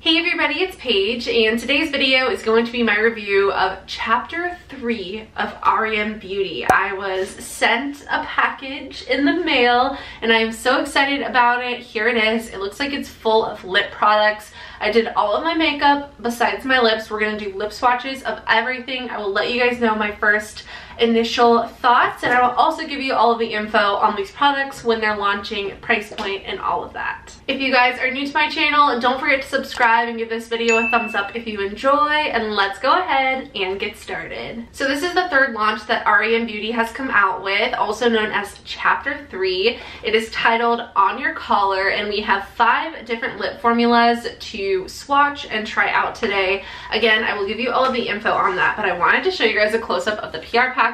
Hey everybody, it's Paige, and today's video is going to be my review of Chapter 3 of REM Beauty. I was sent a package in the mail, and I am so excited about it. Here it is. It looks like it's full of lip products. I did all of my makeup besides my lips. We're going to do lip swatches of everything. I will let you guys know my first initial thoughts, and I will also give you all of the info on these products, when they're launching, price point, and all of that. If you guys are new to my channel, don't forget to subscribe and give this video a thumbs up if you enjoy, and let's go ahead and get started. So this is the third launch that REM Beauty has come out with, also known as Chapter 3. It is titled On Your Collar, and we have 5 different lip formulas to swatch and try out today. Again, I will give you all of the info on that, but I wanted to show you guys a close-up of the PR package.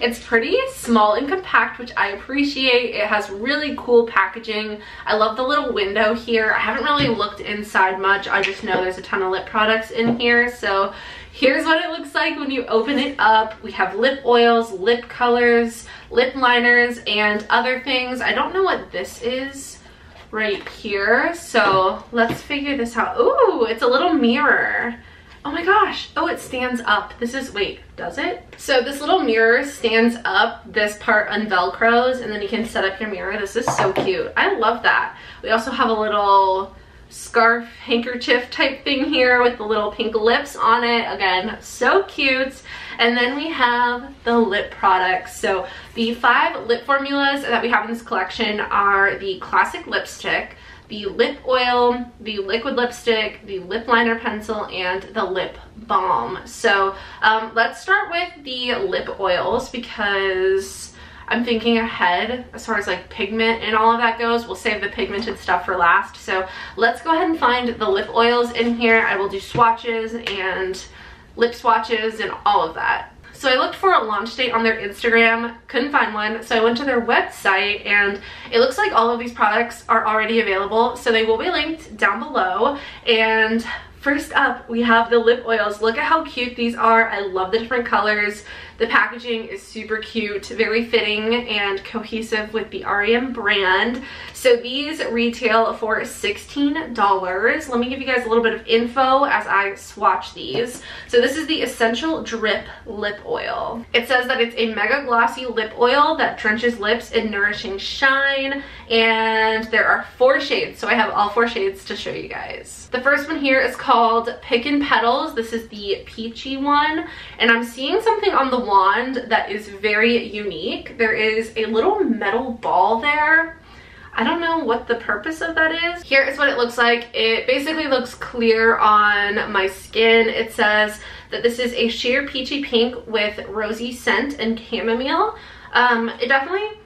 It's pretty small and compact, which I appreciate. It has really cool packaging. I love the little window here. I haven't really looked inside much. I just know there's a ton of lip products in here. So here's what it looks like when you open it up. We have lip oils, lip colors, lip liners, and other things. I don't know what this is right here, so let's figure this out. Ooh, it's a little mirror. Oh my gosh. Oh, it stands up. This is, wait, does it? So this little mirror stands up. This part unvelcros, and then you can set up your mirror. This is so cute. I love that. We also have a little scarf handkerchief type thing here with the little pink lips on it. Again, so cute. And then we have the lip products. So the 5 lip formulas that we have in this collection are the classic lipstick, the lip oil, the liquid lipstick, the lip liner pencil, and the lip balm. So let's start with the lip oils, because I'm thinking ahead as far as like pigment and all of that goes. We'll save the pigmented stuff for last. So let's go ahead and find the lip oils in here. I will do swatches and lip swatches and all of that. So I looked for a launch date on their Instagram, couldn't find one, so I went to their website, and it looks like all of these products are already available, so they will be linked down below. And first up, we have the lip oils. Look at how cute these are. I love the different colors. The packaging is super cute, very fitting and cohesive with the REM brand. So these retail for $16. Let me give you guys a little bit of info as I swatch these. So this is the Essential Drip Lip Oil. It says that it's a mega glossy lip oil that drenches lips in nourishing shine, and there are 4 shades. So I have all 4 shades to show you guys. The first one here is called Pickin' Petals. This is the peachy one, and I'm seeing something on the wand that is very unique. There is a little metal ball there. I don't know what the purpose of that is. Here is what it looks like. It basically looks clear on my skin. It says that this is a sheer peachy pink with rosy scent and chamomile. It definitely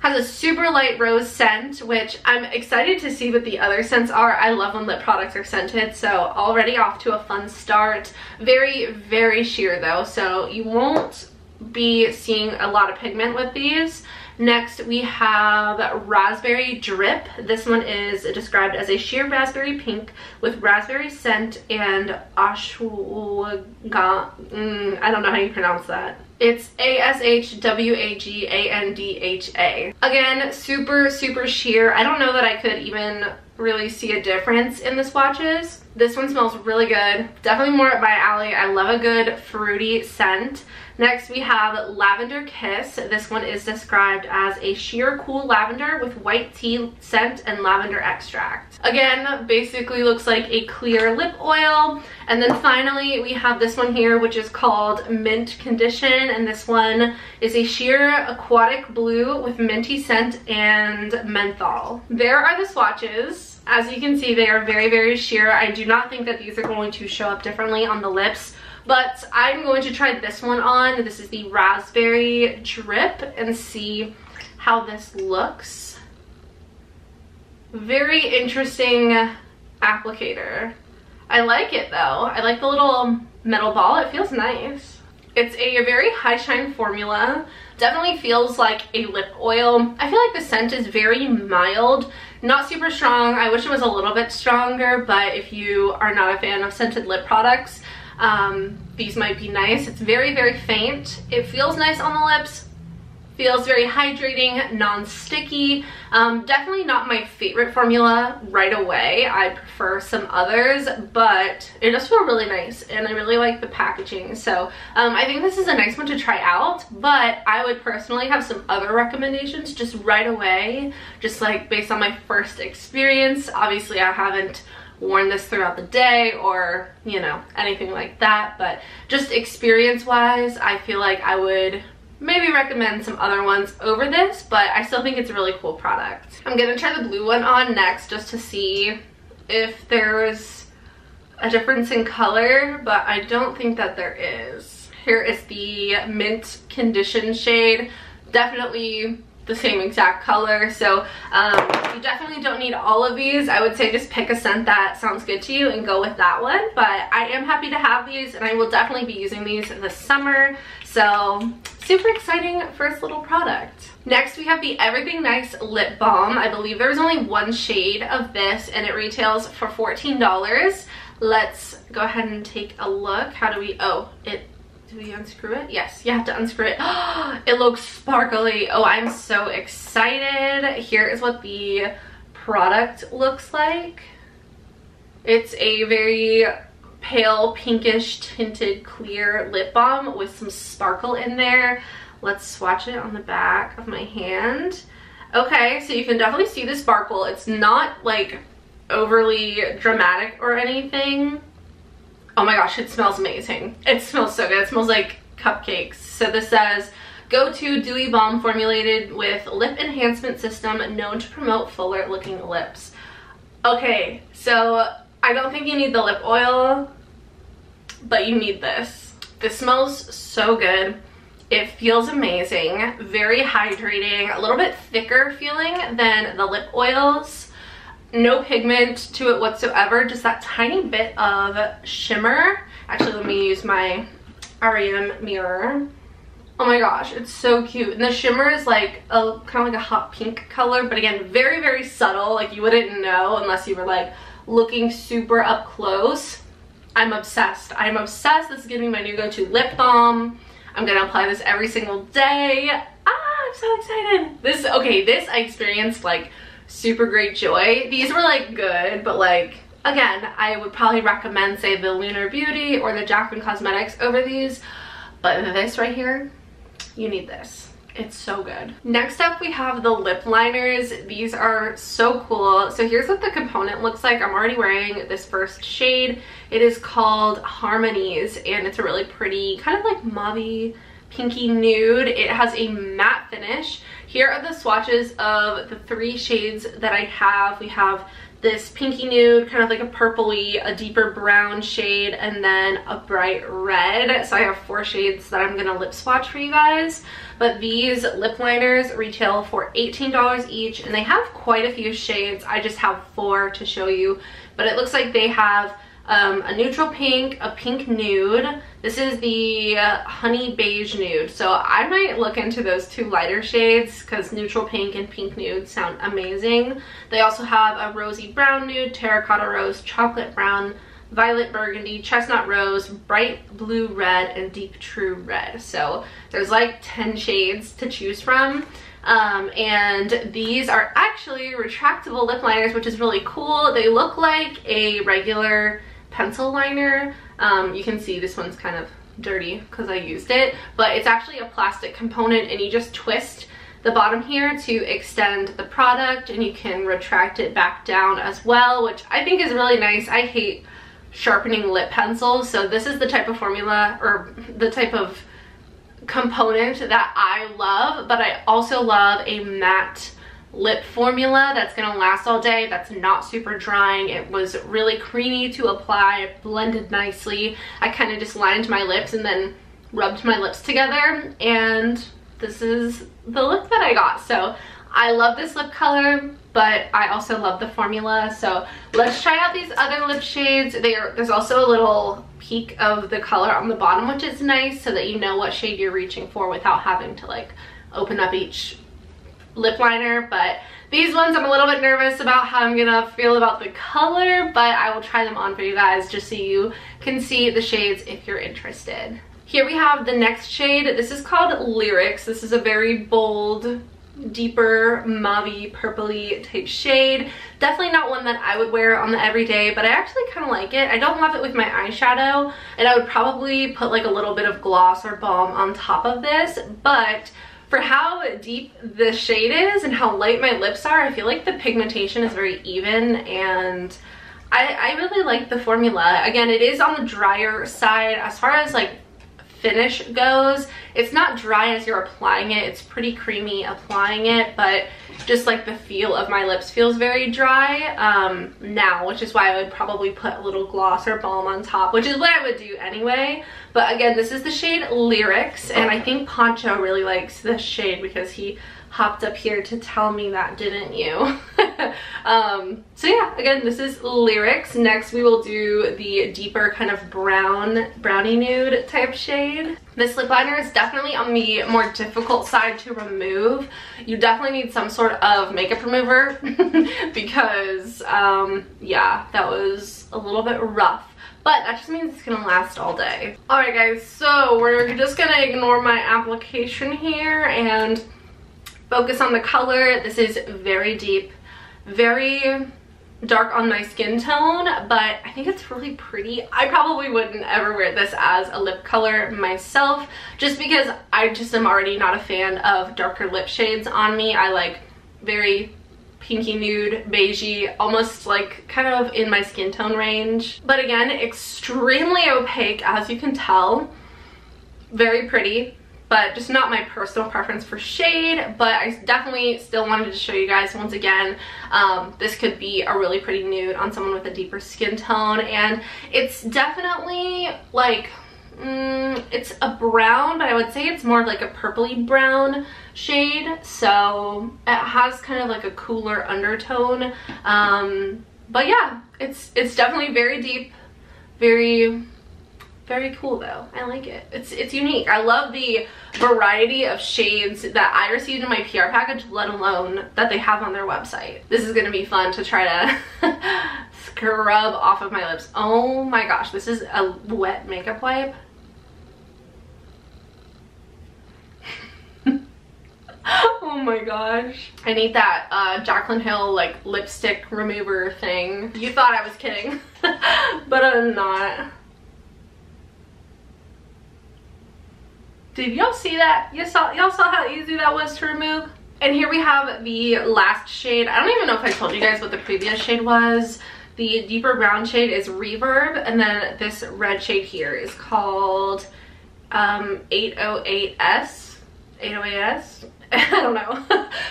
has a super light rose scent, which I'm excited to see what the other scents are. I love when lip products are scented, so already off to a fun start. Very, very sheer though, so you won't be seeing a lot of pigment with these. Next, we have Raspberry Drip. This one is described as a sheer raspberry pink with raspberry scent and ashwagandha. I don't know how you pronounce that. It's ashwagandha. Again, super, super sheer. I don't know that I could even really see a difference in the swatches. This one smells really good. Definitely more up my alley. I love a good fruity scent. Next, we have Lavender Kiss. This one is described as a sheer cool lavender with white tea scent and lavender extract. Again, basically looks like a clear lip oil. And then finally, we have this one here, which is called Mint Condition. And this one is a sheer aquatic blue with minty scent and menthol. There are the swatches. As you can see, they are very, very sheer. I do not think that these are going to show up differently on the lips, but I'm going to try this one on. This is the Raspberry Drip, and see how this looks. Very interesting applicator. I like it though. I like the little metal ball. It feels nice. It's a very high shine formula. Definitely feels like a lip oil. I feel like the scent is very mild, not super strong. I wish it was a little bit stronger, but if you are not a fan of scented lip products, these might be nice. It's very, very faint. It feels nice on the lips. Feels very hydrating, non-sticky. Definitely not my favorite formula right away. I prefer some others, but it does feel really nice and I really like the packaging. So I think this is a nice one to try out, but I would personally have some other recommendations just right away, just like based on my first experience. Obviously I haven't worn this throughout the day or, you know, anything like that, but just experience wise, I feel like I would maybe recommend some other ones over this, but I still think it's a really cool product. I'm gonna try the blue one on next just to see if there's a difference in color, but I don't think that there is. Here is the Mint Condition shade, definitely the same exact color, so you definitely don't need all of these. I would say just pick a scent that sounds good to you and go with that one, but I am happy to have these and I will definitely be using these this summer, so super exciting first little product. Next we have the Everything Nice Lip Balm. I believe there was only one shade of this and it retails for $14. Let's go ahead and take a look. How do we, oh, it, do we unscrew it? Yes, you have to unscrew it. Oh, it looks sparkly. Oh, I'm so excited. Here is what the product looks like. It's a very pale pinkish tinted clear lip balm with some sparkle in there. Let's swatch it on the back of my hand. Okay, so you can definitely see the sparkle. It's not like overly dramatic or anything. Oh my gosh, it smells amazing. It smells so good. It smells like cupcakes. So this says, go-to dewy balm formulated with lip enhancement system known to promote fuller looking lips. Okay, so I don't think you need the lip oil, but you need this. This smells so good. It feels amazing. Very hydrating. A little bit thicker feeling than the lip oils. No pigment to it whatsoever, just that tiny bit of shimmer. Actually, let me use my REM mirror. Oh my gosh, it's so cute. And the shimmer is like a kind of like a hot pink color, but again, very, very subtle. Like you wouldn't know unless you were like looking super up close. I'm obsessed. I'm obsessed. This is gonna be my new go-to lip balm. I'm gonna apply this every single day. Ah, I'm so excited. This, okay, this I experienced like super great joy. These were like good, but like again, I would probably recommend say the Lunar Beauty or the Jacqueline Cosmetics over these, but this right here, you need this. It's so good. Next up we have the lip liners. These are so cool. So here's what the component looks like. I'm already wearing this first shade. It is called Harmonies and it's a really pretty kind of like mauve-y pinky nude. It has a matte finish. Here are the swatches of the three shades that I have. We have this pinky nude, kind of like a purpley, a deeper brown shade, and then a bright red. So I have four shades that I'm gonna lip swatch for you guys. But these lip liners retail for $18 each, and they have quite a few shades. I just have four to show you, but it looks like they have a neutral pink, a pink nude. This is the honey beige nude. So I might look into those two lighter shades because neutral pink and pink nude sound amazing. They also have a rosy brown nude, terracotta rose, chocolate brown, violet burgundy, chestnut rose, bright blue red, and deep true red. So there's like 10 shades to choose from. And these are actually retractable lip liners, which is really cool. They look like a regular pencil liner. You can see this one's kind of dirty because I used it, but it's actually a plastic component and you just twist the bottom here to extend the product and you can retract it back down as well, which I think is really nice. I hate sharpening lip pencils, so this is the type of formula or the type of component that I love, but I also love a matte lip formula that's gonna last all day, that's not super drying. It was really creamy to apply, it blended nicely. I kind of just lined my lips and then rubbed my lips together, and this is the look that I got. So I love this lip color, but I also love the formula. So let's try out these other lip shades. There's also a little peek of the color on the bottom, which is nice so that you know what shade you're reaching for without having to like open up each lip liner. But these ones I'm a little bit nervous about how I'm gonna feel about the color, but I will try them on for you guys just so you can see the shades if you're interested. Here we have the next shade. This is called Lyrics. This is a very bold, deeper, mauvey, purpley type shade. Definitely not one that I would wear on the everyday, but I actually kind of like it. I don't love it with my eyeshadow, and I would probably put like a little bit of gloss or balm on top of this, but for how deep this shade is and how light my lips are, I feel like the pigmentation is very even, and I really like the formula. Again, it is on the drier side as far as like finish goes. It's not dry as you're applying it. It's pretty creamy applying it, but just like the feel of my lips feels very dry now, which is why I would probably put a little gloss or balm on top, which is what I would do anyway. But again, this is the shade Lyrics, and I think Poncho really likes this shade because he hopped up here to tell me that, didn't you? So yeah, again, this is Lyrics. Next we will do the deeper kind of brownie nude type shade. This lip liner is definitely on the more difficult side to remove. You definitely need some sort of makeup remover because yeah, that was a little bit rough. But that just means it's gonna last all day. Alright guys, so we're just gonna ignore my application here and focus on the color. This is very deep, very dark on my skin tone, but I think it's really pretty. I probably wouldn't ever wear this as a lip color myself, just because I just am already not a fan of darker lip shades on me. I like very pinky nude, beigey, almost like kind of in my skin tone range. But again, extremely opaque as you can tell, very pretty, but just not my personal preference for shade. But I definitely still wanted to show you guys once again, this could be a really pretty nude on someone with a deeper skin tone, and it's definitely like, it's a brown, but I would say it's more of like a purpley brown shade, so it has kind of like a cooler undertone, but yeah, it's definitely very deep, very cool though. I like it. It's unique. I love the variety of shades that I received in my PR package, let alone that they have on their website. This is going to be fun to try to scrub off of my lips. Oh my gosh, this is a wet makeup wipe. Oh my gosh. I need that Jaclyn Hill like lipstick remover thing. You thought I was kidding, but I'm not. Did y'all see that? Y'all saw how easy that was to remove? And here we have the last shade. I don't even know if I told you guys what the previous shade was. The deeper brown shade is Reverb, and then this red shade here is called 808S. 808S? I don't know.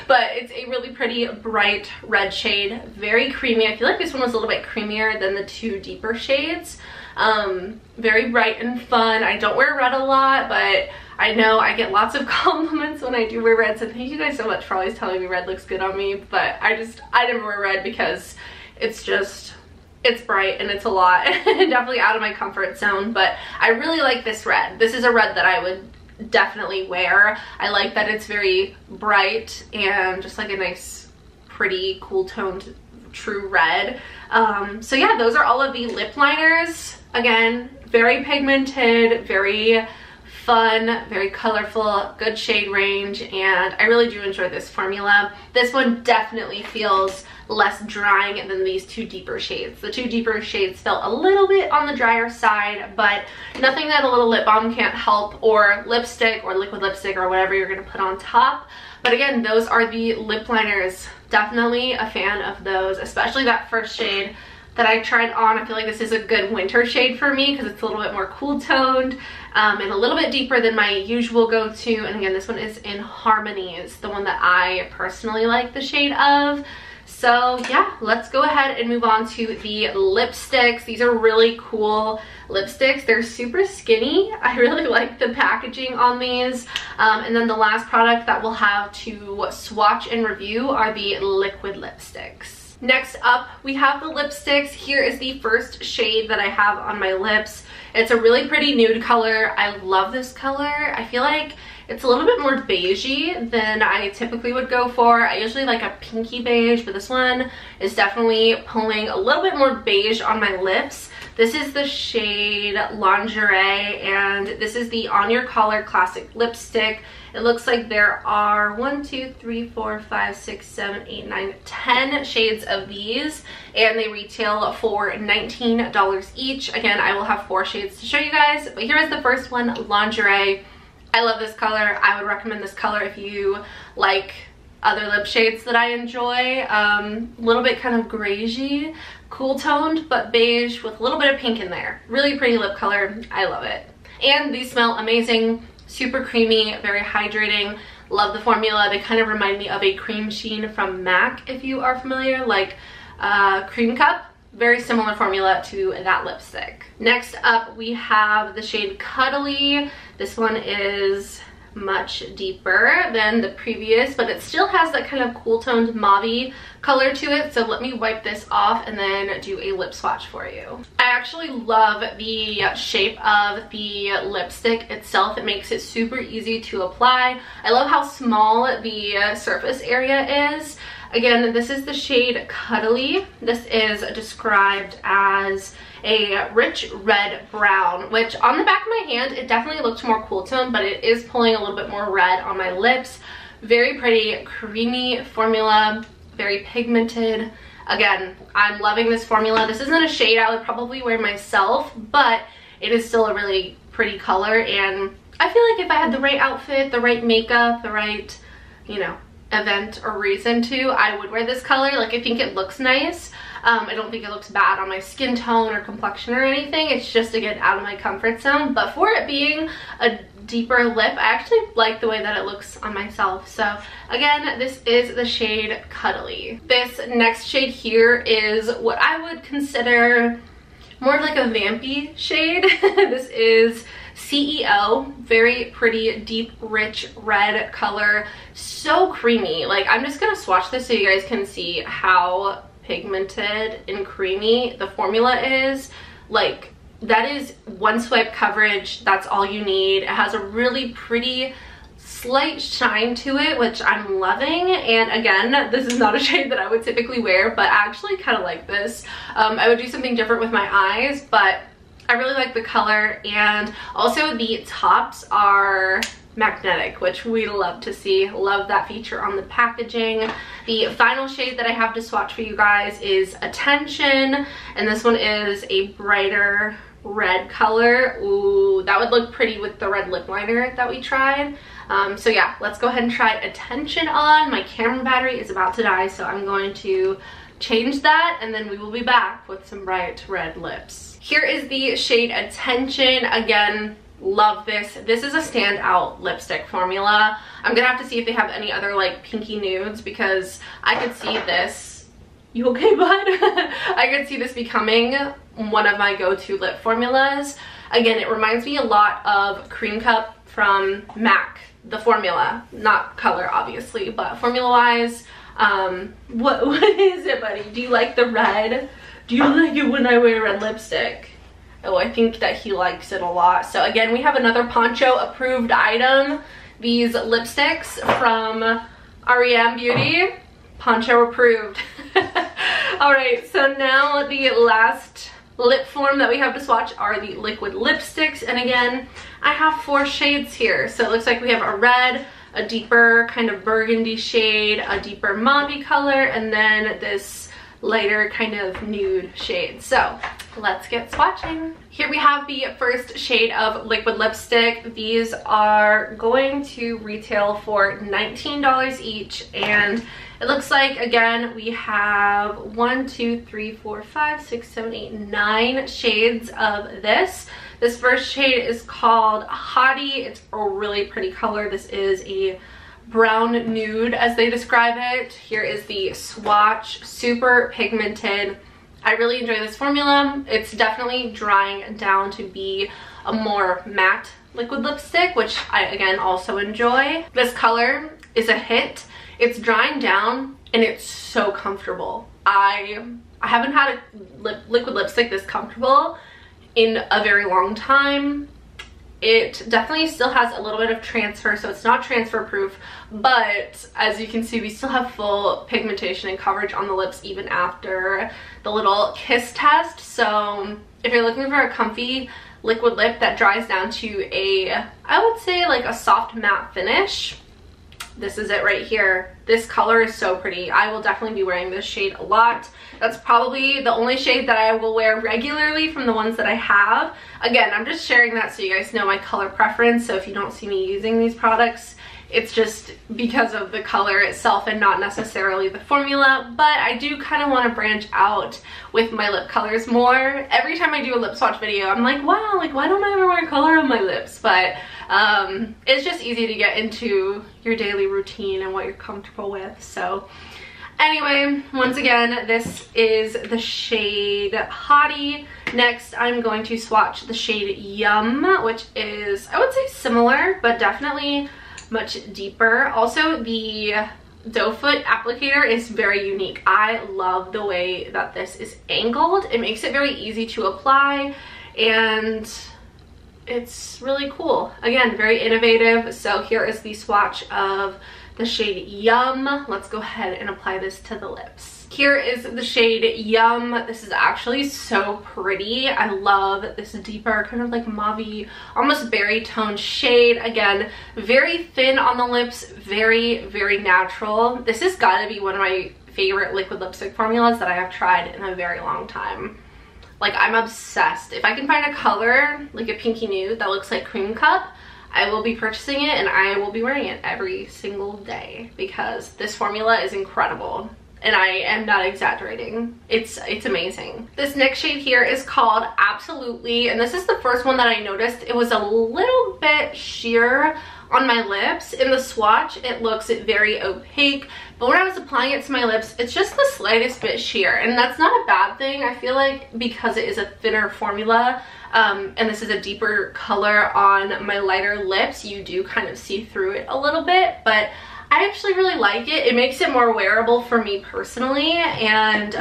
But it's a really pretty bright red shade. Very creamy. I feel like this one was a little bit creamier than the two deeper shades. Very bright and fun. I don't wear red a lot, but I know I get lots of compliments when I do wear red, so thank you guys so much for always telling me red looks good on me. But I never wear red because it's just, it's bright and it's a lot. Definitely out of my comfort zone, but I really like this red. This is a red that I would definitely wear. I like that it's very bright and just like a nice, pretty, cool toned true red. So yeah, those are all of the lip liners. Again, very pigmented, very fun, very colorful, good shade range, and I really do enjoy this formula. This one definitely feels less drying than these two deeper shades. The two deeper shades felt a little bit on the drier side, but nothing that a little lip balm can't help, or lipstick or liquid lipstick or whatever you're going to put on top. But again, those are the lip liners. Definitely a fan of those, especially that first shade that I tried on. I feel like this is a good winter shade for me because it's a little bit more cool toned and a little bit deeper than my usual go-to. And again, this one is in Harmonies, the one that I personally like the shade of. So yeah, let's go ahead and move on to the lipsticks. These are really cool lipsticks. They're super skinny. I really like the packaging on these. And then the last product that we'll have to swatch and review are the liquid lipsticks. Next up, we have the lipsticks. Here is the first shade that I have on my lips. It's a really pretty nude color. I love this color. I feel like it's a little bit more beigey than I typically would go for. I usually like a pinky beige, but this one is definitely pulling a little bit more beige on my lips. This is the shade Lingerie, and this is the On Your Collar Classic Lipstick. It looks like there are 10 shades of these, and they retail for $19 each. Again, I will have 4 shades to show you guys, but here is the first one, Lingerie. I love this color. I would recommend this color if you like other lip shades that I enjoy. A little bit kind of grayy, cool toned, but beige with a little bit of pink in there. Really pretty lip color. I love it. And these smell amazing. Super creamy, very hydrating. Love the formula. They kind of remind me of a cream sheen from MAC, if you are familiar, like Cream Cup. Very similar formula to that lipstick. Next up, we have the shade Cuddly. This one is much deeper than the previous, but it still has that kind of cool toned mauve color to it. So let me wipe this off and then do a lip swatch for you. I actually love the shape of the lipstick itself. It makes it super easy to apply. I love how small the surface area is. Again, this is the shade Cuddly. This is described as a rich red brown, which on the back of my hand, it definitely looked more cool tone, but it is pulling a little bit more red on my lips. Very pretty, creamy formula, very pigmented. Again, I'm loving this formula. This isn't a shade I would probably wear myself, but it is still a really pretty color, and I feel like if I had the right outfit, the right makeup, the right, you know, event or reason to, I would wear this color. Like, I think it looks nice. I don't think it looks bad on my skin tone or complexion or anything. It's just, again, out of my comfort zone, but for it being a deeper lip, I actually like the way that it looks on myself. So again, this is the shade Cuddly. This next shade here is what I would consider more of like a vampy shade. This is CEO. Very pretty, deep, rich red color. So creamy. Like, I'm just gonna swatch this so you guys can see how pigmented and creamy the formula is. Like, that is one swipe coverage. That's all you need. It has a really pretty slight shine to it, which I'm loving. And again, this is not a shade that I would typically wear, but I actually kind of like this. I would do something different with my eyes, but I really like the color. And also the tops are magnetic, which we love to see. Love that feature on the packaging. The final shade that I have to swatch for you guys is Attention, and this one is a brighter red color. Ooh, that would look pretty with the red lip liner that we tried. So yeah, let's go ahead and try Attention on. My camera battery is about to die, so I'm going to change that, and then we will be back with some bright red lips. Here is the shade Attention. Again, love this. This is a standout lipstick formula. I'm gonna have to see if they have any other like pinky nudes, because I could see this. You okay, bud? I could see this becoming one of my go-to lip formulas. Again, it reminds me a lot of Cream Cup from MAC, the formula, not color obviously, but formula wise. What is it, buddy? Do you like the red? Do you like it when I wear red lipstick? Oh, I think that he likes it a lot. So again, we have another Poncho approved item. These lipsticks from REM Beauty, Poncho approved. All right, so now the last lip form that we have to swatch are the liquid lipsticks. And again, I have 4 shades here. So it looks like we have a red, a deeper kind of burgundy shade, a deeper mauve color, and then this lighter kind of nude shade. So let's get swatching. Here we have the first shade of liquid lipstick. These are going to retail for $19 each, and it looks like, again, we have 9 shades of this. This first shade is called Hottie. It's a really pretty color. This is a brown nude, as they describe it. Here is the swatch. Super pigmented. I really enjoy this formula. It's definitely drying down to be a more matte liquid lipstick, which I, again, also enjoy. This color is a hit. It's drying down, and it's so comfortable. I haven't had a liquid lipstick this comfortable in a very long time. It definitely still has a little bit of transfer, so it's not transfer proof, but as you can see, we still have full pigmentation and coverage on the lips even after the little kiss test. So if you're looking for a comfy liquid lip that dries down to a, I would say like a soft matte finish, this is it right here. This color is so pretty. I will definitely be wearing this shade a lot. That's probably the only shade that I will wear regularly from the ones that I have. Again, I'm just sharing that so you guys know my color preference. So if you don't see me using these products, it's just because of the color itself and not necessarily the formula. But I do kind of want to branch out with my lip colors more. Every time I do a lip swatch video, I'm like, wow, like why don't I ever wear color on my lips? But it's just easy to get into your daily routine and what you're comfortable with. So anyway, once again, this is the shade Hottie. Next, I'm going to swatch the shade Yum, which is, I would say similar, but definitely much deeper. Also, the doe foot applicator is very unique. I love the way that this is angled. It makes it very easy to apply, and it's really cool. Again, very innovative. So here is the swatch of the shade Yum. Let's go ahead and apply this to the lips. Here is the shade Yum. This is actually so pretty. I love this deeper kind of like mauve-y, almost berry toned shade. Again, very thin on the lips, very, very natural. This has got to be one of my favorite liquid lipstick formulas that I have tried in a very long time. Like, I'm obsessed. If I can find a color, like a pinky nude that looks like cream cup, I will be purchasing it and I will be wearing it every single day because this formula is incredible. And I am not exaggerating. It's amazing. This next shade here is called Absolutely, and this is the first one that I noticed. It was a little bit sheer on my lips. In the swatch, it looks very opaque, but when I was applying it to my lips, it's just the slightest bit sheer, and that's not a bad thing. I feel like because it is a thinner formula, and this is a deeper color on my lighter lips, you do kind of see through it a little bit, but I actually really like it. It makes it more wearable for me personally, and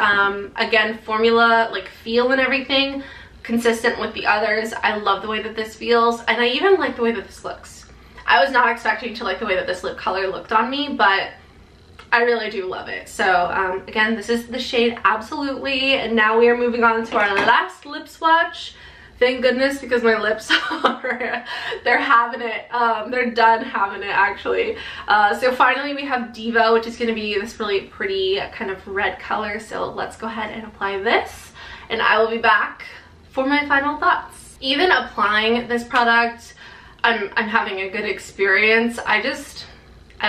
again, formula, like feel and everything, consistent with the others. I love the way that this feels, and I even like the way that this looks. I was not expecting to like the way that this lip color looked on me, but I really do love it. So again, this is the shade Absolutely, and now we are moving on to our last lip swatch. Thank goodness, because my lips are, they're having it. They're done having it, actually. So finally we have Diva, which is going to be this really pretty kind of red color. So let's go ahead and apply this, and I will be back for my final thoughts. Even applying this product, I'm having a good experience. I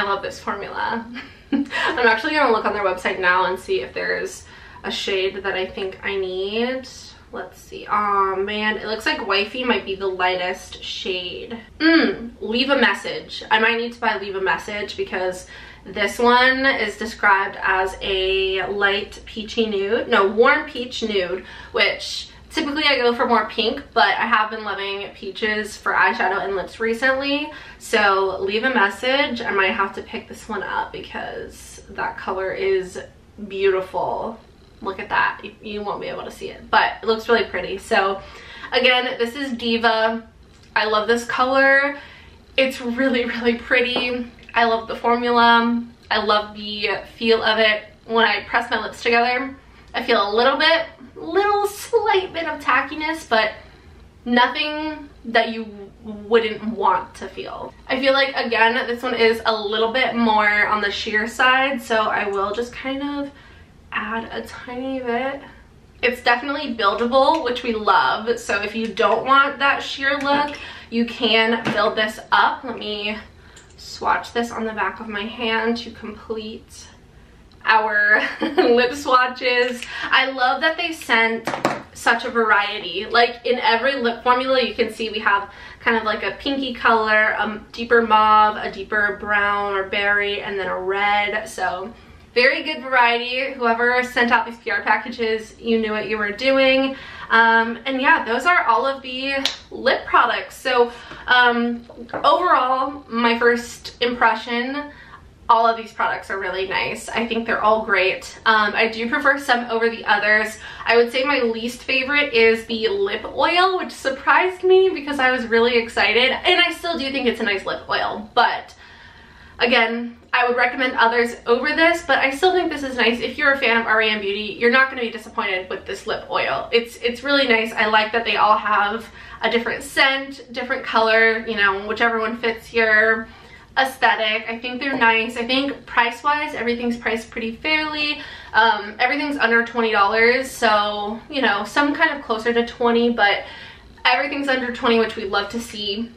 love this formula. I'm actually going to look on their website now and see if there's a shade that I think I need. Let's see. Oh man, it looks like Wifey might be the lightest shade. Leave a Message. I might need to buy Leave a Message because this one is described as a light peachy nude. No, warm peach nude, which typically I go for more pink, but I have been loving peaches for eyeshadow and lips recently. So Leave a Message. I might have to pick this one up because that color is beautiful. Look at that. You won't be able to see it, but it looks really pretty. So again, this is Diva. I love this color. It's really, really pretty. I love the formula. I love the feel of it. When I press my lips together, I feel a little slight bit of tackiness, but nothing that you wouldn't want to feel. I feel like, again, this one is a little bit more on the sheer side, so I will just kind of add a tiny bit. It's definitely buildable, which we love. So if you don't want that sheer look, you can build this up. Let me swatch this on the back of my hand to complete our lip swatches. I love that they sent such a variety. Like in every lip formula, you can see we have kind of like a pinky color, a deeper mauve, a deeper brown or berry, and then a red. So very good variety. Whoever sent out these PR packages, you knew what you were doing. And yeah, those are all of the lip products. So overall, my first impression, all of these products are really nice. I think they're all great. I do prefer some over the others. I would say my least favorite is the lip oil, which surprised me because I was really excited. And I still do think it's a nice lip oil, but again, I would recommend others over this, but I still think this is nice. If you're a fan of REM Beauty, you're not going to be disappointed with this lip oil. It's really nice. I like that they all have a different scent, different color, you know, whichever one fits your aesthetic. I think they're nice. I think price-wise, everything's priced pretty fairly. Everything's under $20, so, you know, some kind of closer to 20, but everything's under 20, which we love to see.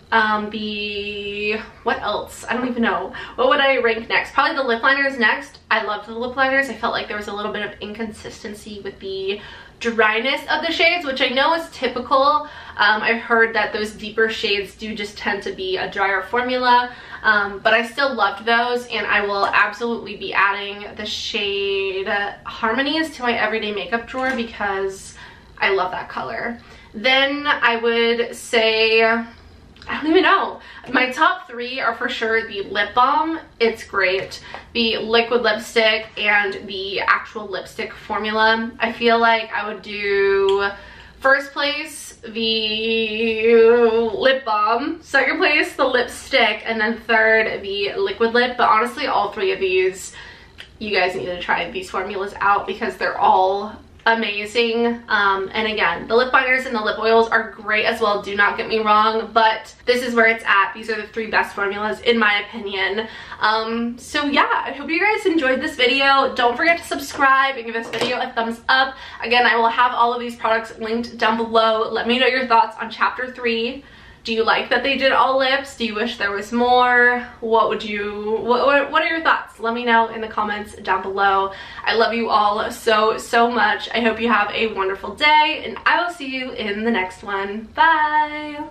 What else? I don't even know. What would I rank next? Probably the lip liners next. I loved the lip liners. I felt like there was a little bit of inconsistency with the dryness of the shades, which I know is typical. I've heard that those deeper shades do just tend to be a drier formula, but I still loved those, and I will absolutely be adding the shade Harmonies to my everyday makeup drawer because I love that color. Then I would say, I don't even know. My top three are for sure the lip balm. It's great. The liquid lipstick and the actual lipstick formula. I feel like I would do first place the lip balm, second place the lipstick, and then third the liquid lip. But honestly, all three of these, you guys need to try these formulas out because they're all amazing. And again, the lip liners and the lip oils are great as well, do not get me wrong, but this is where it's at. These are the three best formulas in my opinion. So yeah, I hope you guys enjoyed this video. Don't forget to subscribe and give this video a thumbs up. Again, I will have all of these products linked down below. Let me know your thoughts on chapter 3. Do you like that they did all lips? Do you wish there was more? What are your thoughts? Let me know in the comments down below. I love you all so, so much. I hope you have a wonderful day, and I will see you in the next one. Bye!